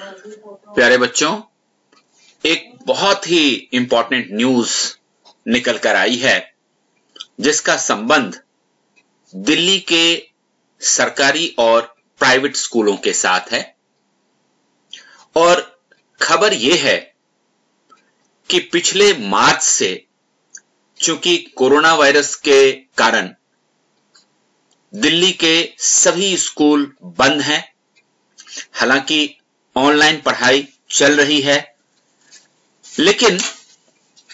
प्यारे बच्चों, एक बहुत ही इंपॉर्टेंट न्यूज निकल कर आई है जिसका संबंध दिल्ली के सरकारी और प्राइवेट स्कूलों के साथ है। और खबर यह है कि पिछले मार्च से, चूंकि कोरोना वायरस के कारण दिल्ली के सभी स्कूल बंद हैं, हालांकि ऑनलाइन पढ़ाई चल रही है, लेकिन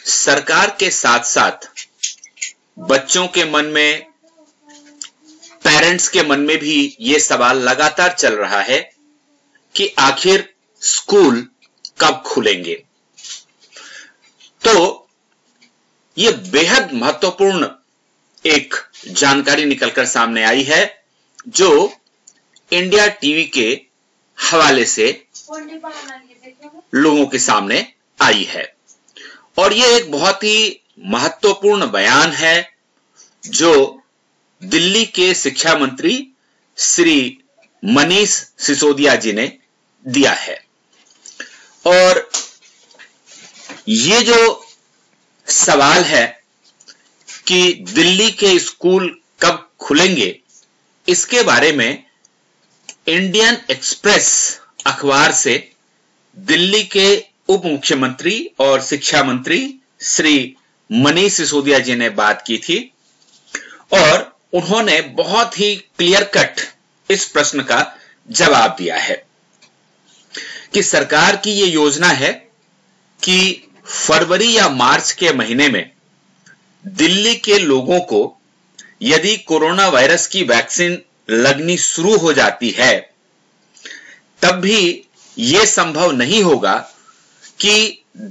सरकार के साथ साथ बच्चों के मन में, पेरेंट्स के मन में भी ये सवाल लगातार चल रहा है कि आखिर स्कूल कब खुलेंगे। तो ये बेहद महत्वपूर्ण एक जानकारी निकलकर सामने आई है जो इंडिया टीवी के हवाले से लोगों के सामने आई है, और यह एक बहुत ही महत्वपूर्ण बयान है जो दिल्ली के शिक्षा मंत्री श्री मनीष सिसोदिया जी ने दिया है। और ये जो सवाल है कि दिल्ली के स्कूल कब खुलेंगे, इसके बारे में इंडियन एक्सप्रेस अखबार से दिल्ली के उप मुख्यमंत्री और शिक्षा मंत्री श्री मनीष सिसोदिया जी ने बात की थी, और उन्होंने बहुत ही क्लियर कट इस प्रश्न का जवाब दिया है कि सरकार की यह योजना है कि फरवरी या मार्च के महीने में दिल्ली के लोगों को यदि कोरोना वायरस की वैक्सीन लगनी शुरू हो जाती है, तब भी यह संभव नहीं होगा कि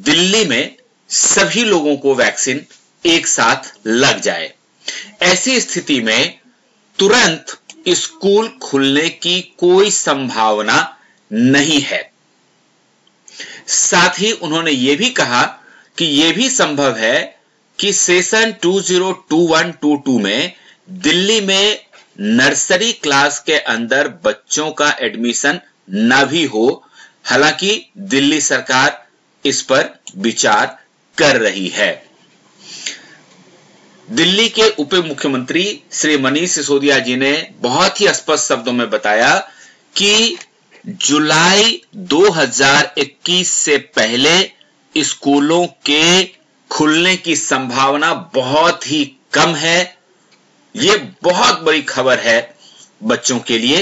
दिल्ली में सभी लोगों को वैक्सीन एक साथ लग जाए। ऐसी स्थिति में तुरंत स्कूल खुलने की कोई संभावना नहीं है। साथ ही उन्होंने यह भी कहा कि यह भी संभव है कि सेशन 2021-22 में दिल्ली में नर्सरी क्लास के अंदर बच्चों का एडमिशन ना भी हो, हालांकि दिल्ली सरकार इस पर विचार कर रही है। दिल्ली के उप मुख्यमंत्री श्री मनीष सिसोदिया जी ने बहुत ही स्पष्ट शब्दों में बताया कि जुलाई 2021 से पहले स्कूलों के खुलने की संभावना बहुत ही कम है। यह बहुत बड़ी खबर है बच्चों के लिए,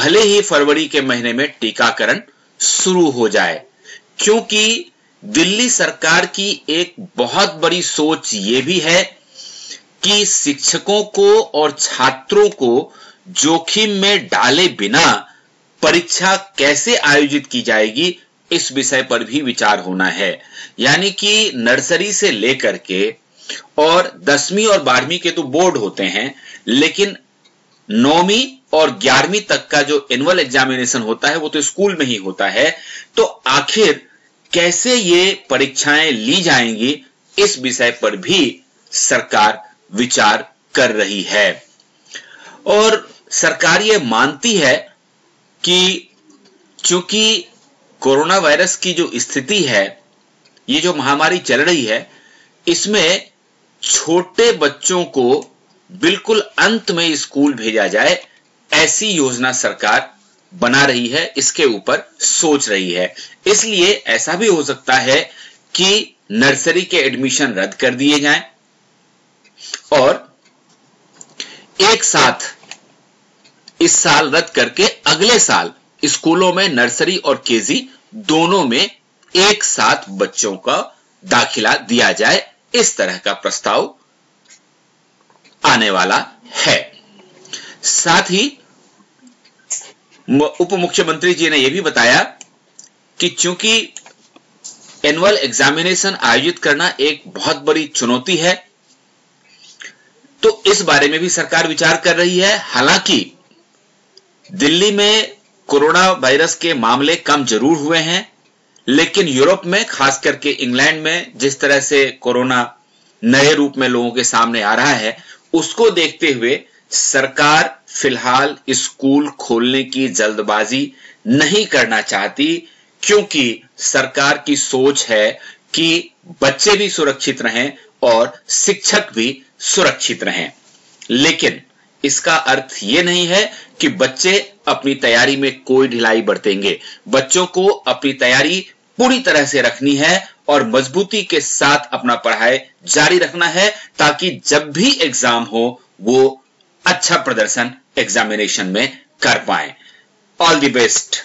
भले ही फरवरी के महीने में टीकाकरण शुरू हो जाए, क्योंकि दिल्ली सरकार की एक बहुत बड़ी सोच यह भी है कि शिक्षकों को और छात्रों को जोखिम में डाले बिना परीक्षा कैसे आयोजित की जाएगी, इस विषय पर भी विचार होना है। यानी कि नर्सरी से लेकर के और 10वीं और 12वीं के तो बोर्ड होते हैं, लेकिन 9वीं और 11वीं तक का जो एनुअल एग्जामिनेशन होता है वो तो स्कूल में ही होता है। तो आखिर कैसे ये परीक्षाएं ली जाएंगी, इस विषय पर भी सरकार विचार कर रही है। और सरकार ये मानती है कि चूंकि कोरोना वायरस की जो स्थिति है, ये जो महामारी चल रही है, इसमें छोटे बच्चों को बिल्कुल अंत में स्कूल भेजा जाए, ऐसी योजना सरकार बना रही है, इसके ऊपर सोच रही है। इसलिए ऐसा भी हो सकता है कि नर्सरी के एडमिशन रद्द कर दिए जाएं और एक साथ इस साल रद्द करके अगले साल स्कूलों में नर्सरी और केजी दोनों में एक साथ बच्चों का दाखिला दिया जाए, इस तरह का प्रस्ताव आने वाला है। साथ ही उप मुख्यमंत्री जी ने यह भी बताया कि चूंकि एनुअल एग्जामिनेशन आयोजित करना एक बहुत बड़ी चुनौती है, तो इस बारे में भी सरकार विचार कर रही है। हालांकि दिल्ली में कोरोना वायरस के मामले कम जरूर हुए हैं, लेकिन यूरोप में, खास करके इंग्लैंड में, जिस तरह से कोरोना नए रूप में लोगों के सामने आ रहा है, उसको देखते हुए सरकार फिलहाल स्कूल खोलने की जल्दबाजी नहीं करना चाहती, क्योंकि सरकार की सोच है कि बच्चे भी सुरक्षित रहें और शिक्षक भी सुरक्षित रहें। लेकिन इसका अर्थ यह नहीं है कि बच्चे अपनी तैयारी में कोई ढिलाई बरतेंगे। बच्चों को अपनी तैयारी पूरी तरह से रखनी है और मजबूती के साथ अपना पढ़ाई जारी रखना है, ताकि जब भी एग्जाम हो वो अच्छा प्रदर्शन एग्जामिनेशन में कर पाए। All the best.